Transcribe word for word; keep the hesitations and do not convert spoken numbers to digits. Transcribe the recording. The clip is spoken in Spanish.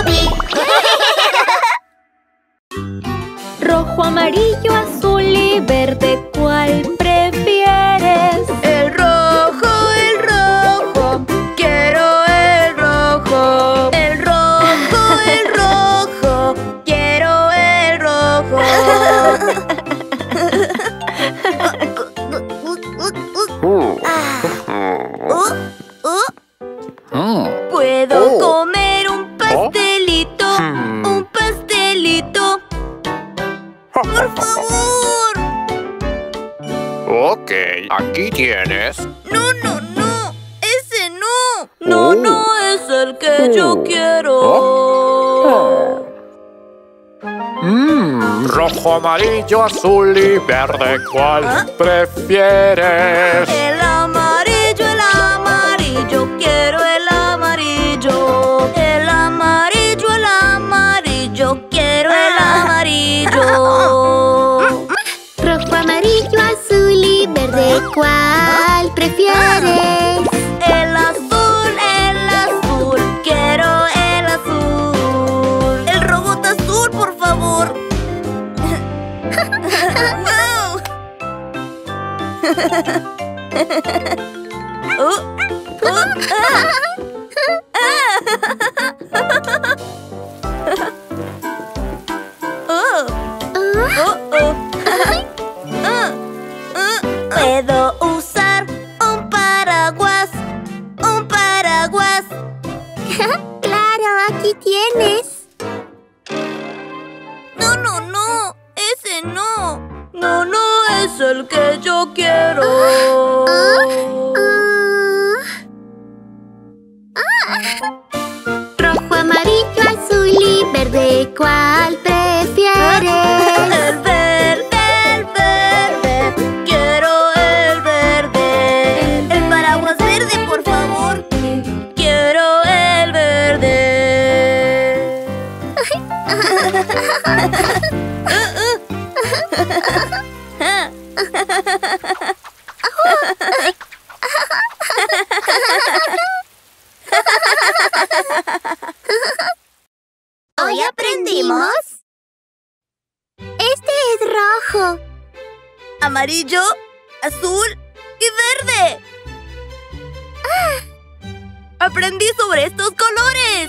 lo vi. Rojo, amarillo, azul y verde, ¿cuál prefieres? El rojo, el rojo, quiero el rojo. El rojo, el rojo, quiero el rojo. ¿Puedo comer un pastelito? ¿Un pastelito? ¡Por favor! Ok, aquí tienes. ¡No, no, no! ¡Ese no! ¡No, no es el que yo quiero! Mmm, rojo, amarillo, azul y verde, ¿cuál ¿Ah? prefieres? El amarillo, el amarillo, quiero el El amarillo, el amarillo, quiero el amarillo. Rojo, amarillo, azul y verde, ¿cuál prefieres? El azul, el azul, quiero el azul. El robot azul, por favor. oh, oh, ah. oh. Oh, oh. Puedo usar un paraguas, un paraguas. Claro, aquí tienes. No, no, no, ese no. No, no es el que yo quiero. Oh. Oh. Oh. Ah. Rojo, amarillo, azul y verde, ¿cuál prefieres? El verde, el verde, quiero el verde. El paraguas verde, por favor. Quiero el verde. Hoy aprendimos. Este es rojo, amarillo, azul y verde. Ah. Aprendí sobre estos colores.